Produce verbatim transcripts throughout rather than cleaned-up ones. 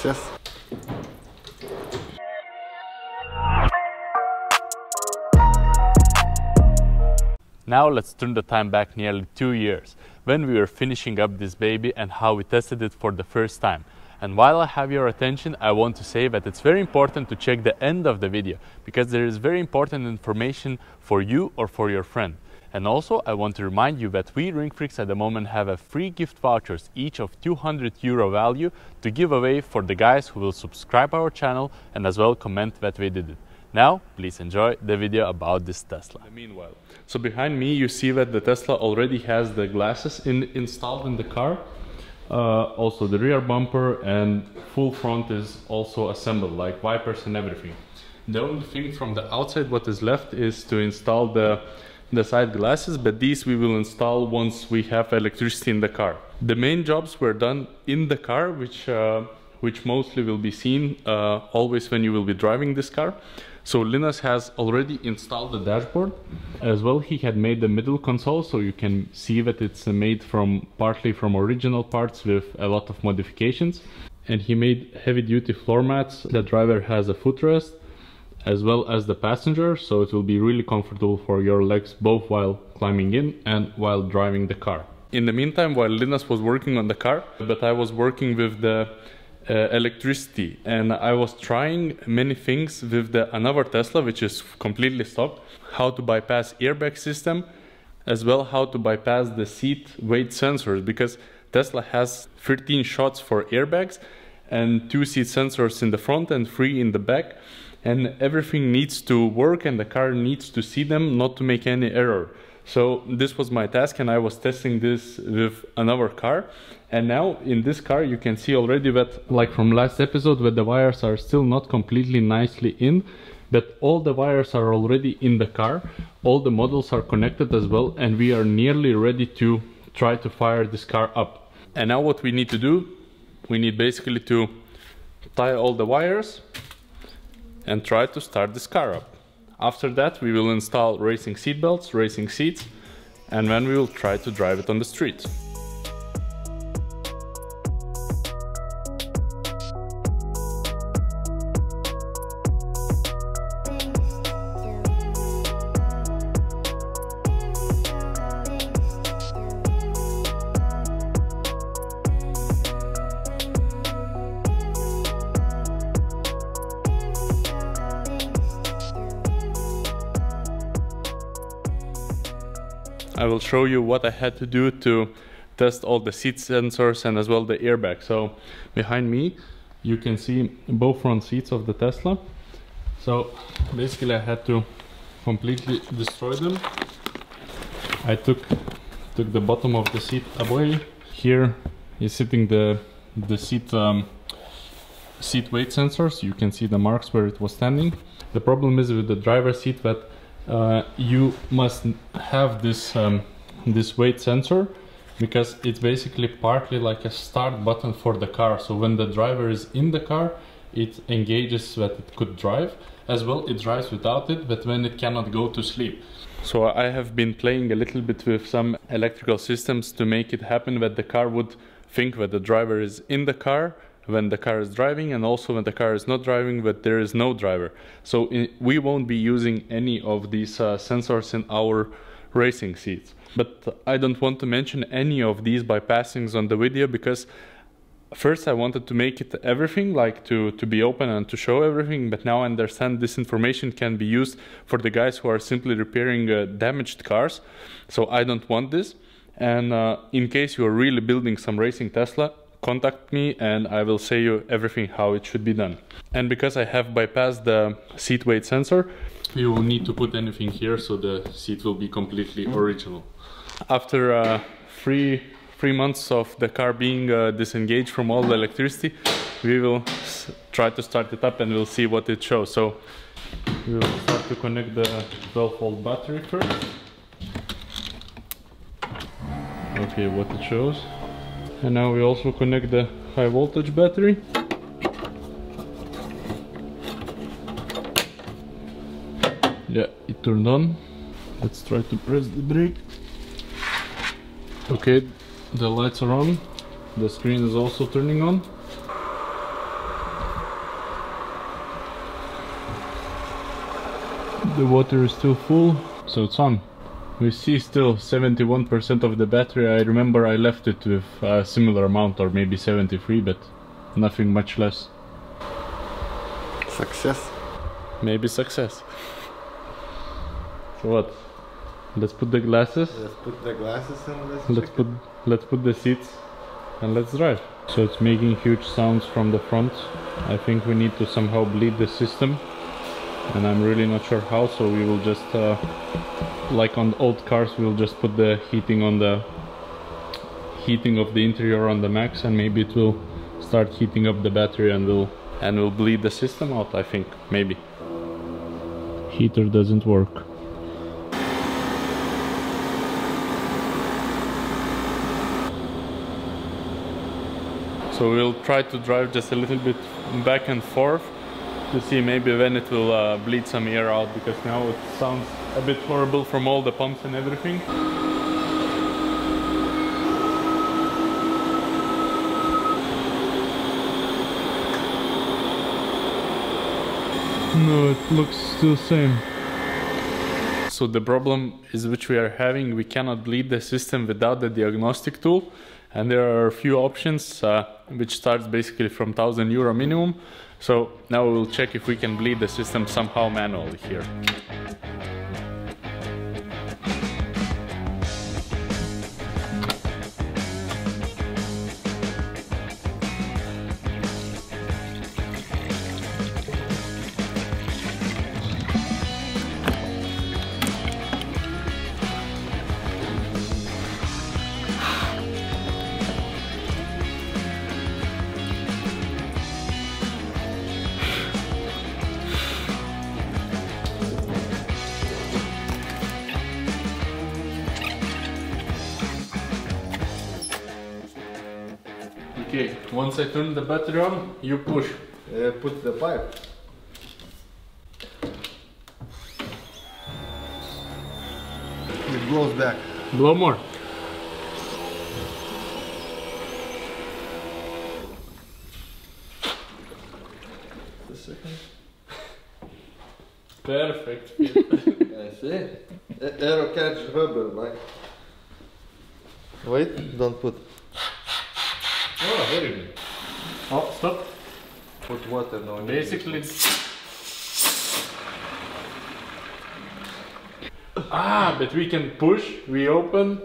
fifth. Now let's turn the time back nearly two years, when we were finishing up this baby and how we tested it for the first time. And while I have your attention, I want to say that it's very important to check the end of the video, because there is very important information for you or for your friend. And also, I want to remind you that we Ringfreaks at the moment have a free gift vouchers, each of two hundred euro value, to give away for the guys who will subscribe our channel and as well comment that we did it. Now, please enjoy the video about this Tesla. Meanwhile, so behind me you see that the Tesla already has the glasses in, installed in the car. Uh, also the rear bumper and full front is also assembled, like wipers and everything. The only thing from the outside what is left is to install the, the side glasses, but these we will install once we have electricity in the car. The main jobs were done in the car, which, uh, which mostly will be seen uh, always when you will be driving this car. So Linas has already installed the dashboard. As well, he had made the middle console, so you can see that it's made from partly from original parts with a lot of modifications. And he made heavy-duty floor mats. The driver has a footrest as well as the passenger, so it will be really comfortable for your legs both while climbing in and while driving the car. In the meantime, while Linas was working on the car, but I was working with the Uh, electricity, and I was trying many things with the another Tesla which is completely stock, how to bypass airbag system, as well how to bypass the seat weight sensors, because Tesla has thirteen shots for airbags and two seat sensors in the front and three in the back, and everything needs to work and the car needs to see them not to make any error. So this was my task, and I was testing this with another car. And now in this car you can see already that, like from last episode, that the wires are still not completely nicely in, but all the wires are already in the car, all the models are connected as well, and we are nearly ready to try to fire this car up. And now what we need to do, we need basically to tie all the wires and try to start this car up. After that, we will install racing seat belts, racing seats, and then we will try to drive it on the street. I will show you what I had to do to test all the seat sensors and as well the airbag. So behind me you can see both front seats of the Tesla. So basically I had to completely destroy them. I took took the bottom of the seat away. Here is sitting the the seat um, seat weight sensors. You can see the marks where it was standing. The problem is with the driver's seat that Uh, you must have this um, this weight sensor, because it's basically partly like a start button for the car. So when the driver is in the car, it engages so that it could drive. As well, it drives without it, but when it cannot go to sleep. So I have been playing a little bit with some electrical systems to make it happen that the car would think that the driver is in the car when the car is driving, and also when the car is not driving but there is no driver. So in, we won't be using any of these uh, sensors in our racing seats. But I don't want to mention any of these bypassings on the video, because first I wanted to make it everything, like to, to be open and to show everything, but now I understand this information can be used for the guys who are simply repairing uh, damaged cars. So I don't want this, and uh, in case you are really building some racing Tesla, contact me and I will say you everything how it should be done. And because I have bypassed the seat weight sensor, you will need to put anything here so the seat will be completely original. After uh, three, three months of the car being uh, disengaged from all the electricity, we will try to start it up and we'll see what it shows. So we will start to connect the twelve volt battery first. Okay, what it shows. And now we also connect the high voltage battery. Yeah, it turned on. Let's try to press the brake. Okay, the lights are on. The screen is also turning on. The water is still full, so it's on. We see still seventy-one percent of the battery. I remember I left it with a similar amount, or maybe seventy-three, but nothing much less. Success. Maybe success. So what? Let's put the glasses. Let's put the glasses and let's, let's put it. Let's put the seats and let's drive. So it's making huge sounds from the front. I think we need to somehow bleed the system, and I'm really not sure how. So we will just, uh, like on old cars, we'll just put the heating on the heating of the interior on the max, and maybe it will start heating up the battery and will and will bleed the system out. I think maybe. Heater doesn't work. So we'll try to drive just a little bit back and forth to see maybe when it will uh, bleed some air out, because now it sounds a bit horrible from all the pumps and everything. No, it looks still same. So the problem is which we are having, we cannot bleed the system without the diagnostic tool. And there are a few options, uh, which starts basically from one thousand euro minimum. So now we'll check if we can bleed the system somehow manually here. Okay, once I turn the battery on, you push. Uh, put the pipe. It blows back. Blow more. Just a second. Perfect. I see. Aero catch rubber, like. Wait, don't put. Oh, very good. Oh, stop. Put water now. Basically. Ah, but we can push, we open,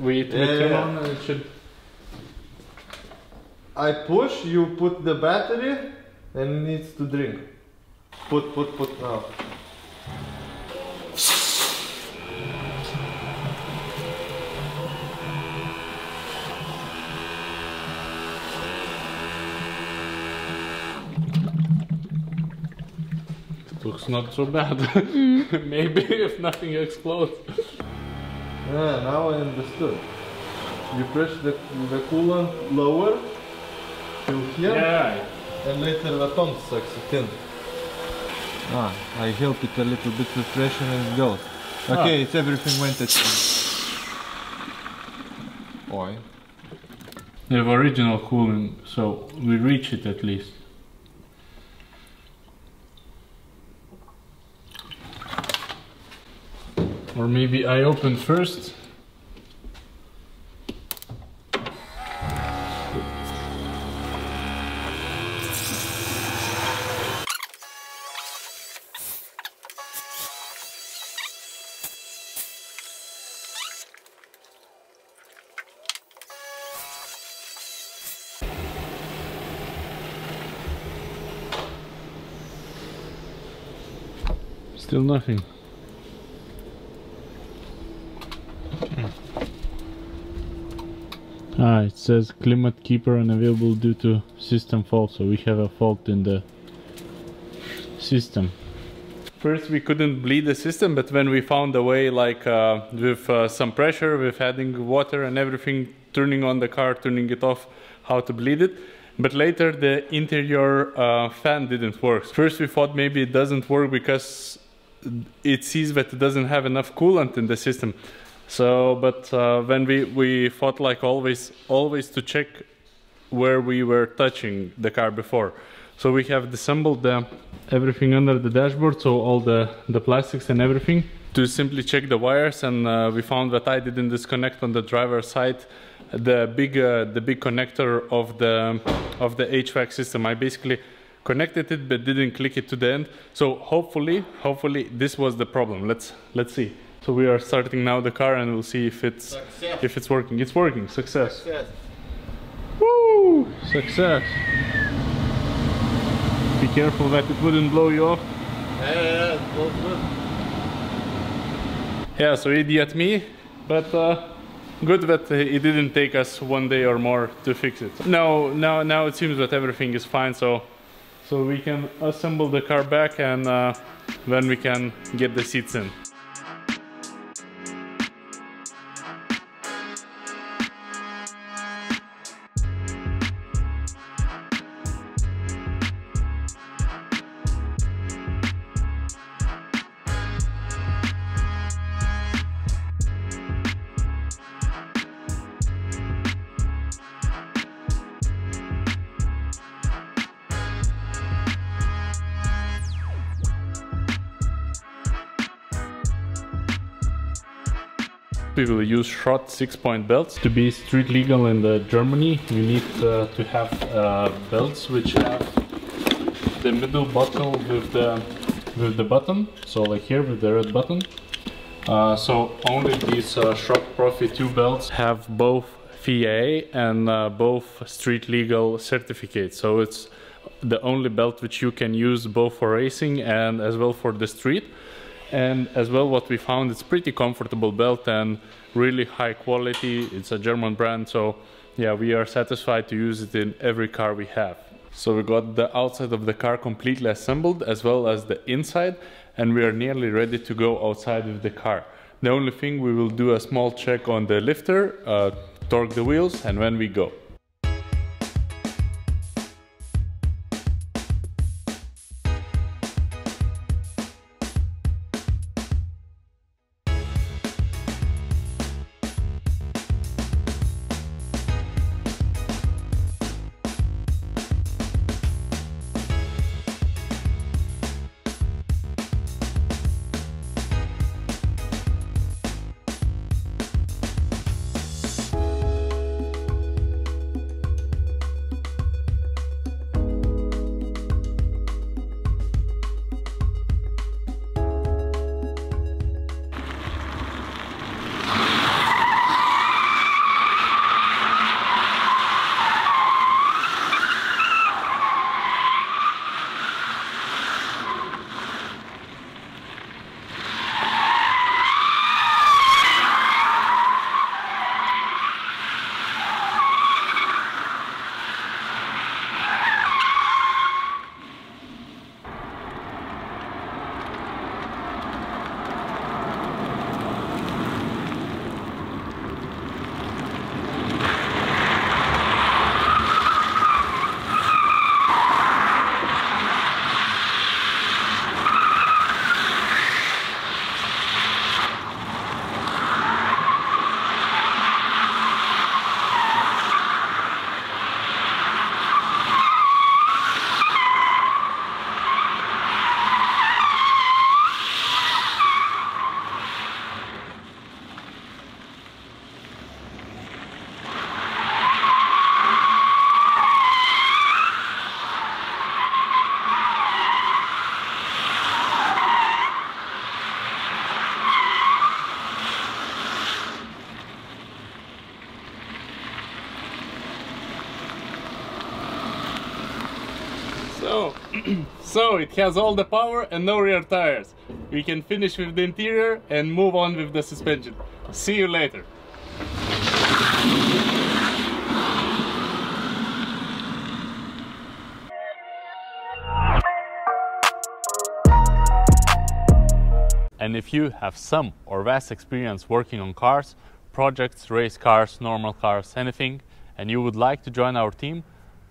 we, yeah, we turn yeah. on and it should... I push, you put the battery and it needs to drink. Put, put, put now. Looks not so bad. Mm. Maybe if nothing explodes. Yeah, now I understood. You press the, the coolant lower till here, yeah. And later the pump sucks it in. Ah, I help it a little bit with pressure and it goes. Okay, ah. It's everything went at you. Oi. You have original cooling, so we reach it at least. Or maybe I open first. Still nothing. Ah, it says climate keeper unavailable due to system fault, so we have a fault in the system. First we couldn't bleed the system, but when we found a way, like uh, with uh, some pressure, with adding water and everything, turning on the car, turning it off, how to bleed it. But later the interior uh, fan didn't work. First we thought maybe it doesn't work because it sees that it doesn't have enough coolant in the system. So, but uh, when we, we thought, like always, always to check where we were touching the car before. So we have disassembled the, everything under the dashboard, so all the, the plastics and everything, to simply check the wires. And uh, we found that I didn't disconnect on the driver's side the big uh, the big connector of the of the H V A C system. I basically connected it but didn't click it to the end. So hopefully hopefully this was the problem. Let's let's see. So we are starting now the car and we'll see if it's success. If it's working. It's working. Success. Success. Woo! Success. Be careful that it wouldn't blow you off. Yeah, yeah, yeah. It blows good. Yeah, so idiot me, but uh, good that it didn't take us one day or more to fix it. Now, now, now it seems that everything is fine, so so we can assemble the car back, and uh, then we can get the seats in. We will use Schroth six-point belts. To be street legal in the Germany, you need uh, to have uh, belts which have the middle buckle with the with the button. So like here with the red button. Uh, so only these uh, Schroth Profi two belts have both F I A and uh, both street legal certificates. So it's the only belt which you can use both for racing and as well for the street. And as well, what we found, it's pretty comfortable belt and really high quality. It's a German brand, so yeah, we are satisfied to use it in every car we have. So we got the outside of the car completely assembled, as well as the inside, and we are nearly ready to go outside with the car. The only thing, we will do a small check on the lifter, uh, torque the wheels, and when we go. So, so it has all the power and no rear tires. We can finish with the interior and move on with the suspension. See you later. And if you have some or vast experience working on cars, projects, race cars, normal cars, anything, and you would like to join our team,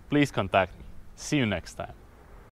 please contact me. See you next time.